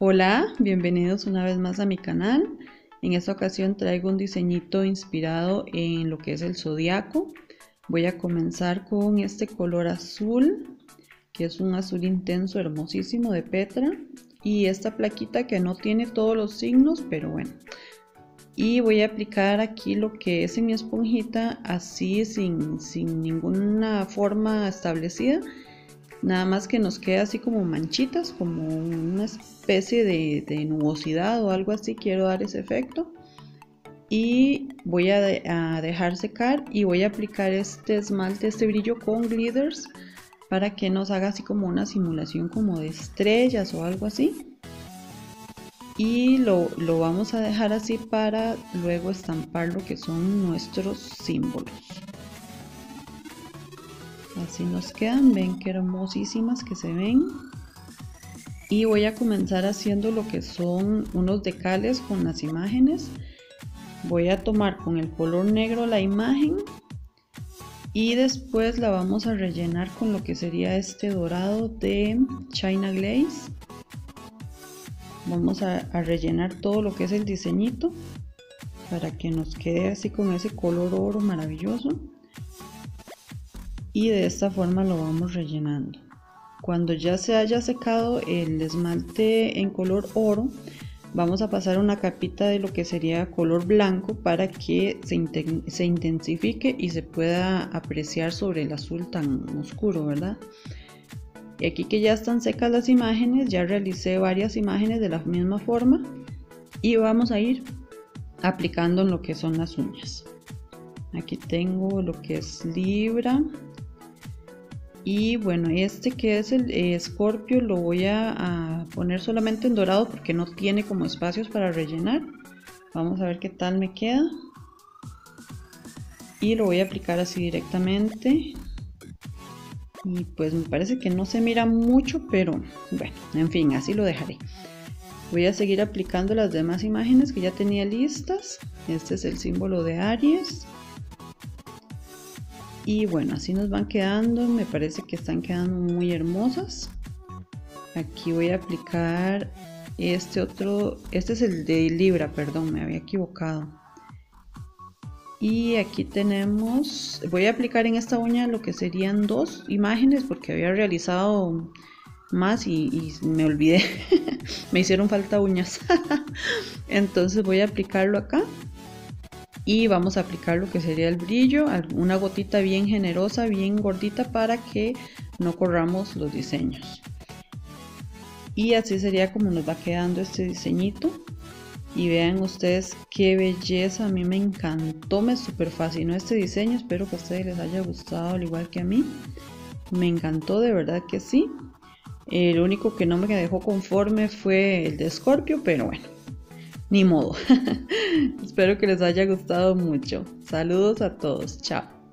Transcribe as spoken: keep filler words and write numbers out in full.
Hola, bienvenidos una vez más a mi canal. En esta ocasión traigo un diseñito inspirado en lo que es el zodiaco. Voy a comenzar con este color azul, que es un azul intenso hermosísimo de Petra, y esta plaquita que no tiene todos los signos, pero bueno. Y voy a aplicar aquí lo que es en mi esponjita, así sin, sin ninguna forma establecida. Nada más que nos queda así como manchitas, como una especie de, de nubosidad o algo así. Quiero dar ese efecto. Y voy a, de, a dejar secar y voy a aplicar este esmalte, este brillo con glitters, para que nos haga así como una simulación como de estrellas o algo así. Y lo, lo vamos a dejar así para luego estampar lo que son nuestros símbolos. Así nos quedan, ven qué hermosísimas que se ven. Y voy a comenzar haciendo lo que son unos decales con las imágenes. Voy a tomar con el color negro la imagen y después la vamos a rellenar con lo que sería este dorado de China Glaze. Vamos a, a rellenar todo lo que es el diseñito para que nos quede así con ese color oro maravilloso. Y de esta forma lo vamos rellenando. Cuando ya se haya secado el esmalte en color oro, vamos a pasar una capita de lo que sería color blanco para que se, inten se intensifique y se pueda apreciar sobre el azul tan oscuro, ¿verdad? Y aquí que ya están secas las imágenes, ya realicé varias imágenes de la misma forma y vamos a ir aplicando en lo que son las uñas. Aquí tengo lo que es Libra. Y bueno, este que es el escorpio lo voy a, a poner solamente en dorado porque no tiene como espacios para rellenar. Vamos a ver qué tal me queda. Y lo voy a aplicar así directamente. Y pues me parece que no se mira mucho, pero bueno, en fin, así lo dejaré. Voy a seguir aplicando las demás imágenes que ya tenía listas. Este es el símbolo de Aries. Y bueno, así nos van quedando, me parece que están quedando muy hermosas. Aquí voy a aplicar este otro, este es el de Libra, perdón, me había equivocado. Y aquí tenemos, voy a aplicar en esta uña lo que serían dos imágenes porque había realizado más y, y me olvidé, me hicieron falta uñas. Entonces voy a aplicarlo acá. Y vamos a aplicar lo que sería el brillo, una gotita bien generosa, bien gordita para que no corramos los diseños. Y así sería como nos va quedando este diseñito. Y vean ustedes qué belleza, a mí me encantó, me súper fascinó este diseño. Espero que a ustedes les haya gustado al igual que a mí. Me encantó, de verdad que sí. El único que no me dejó conforme fue el de Escorpio, pero bueno. Ni modo. Espero que les haya gustado mucho. Saludos a todos. Chao.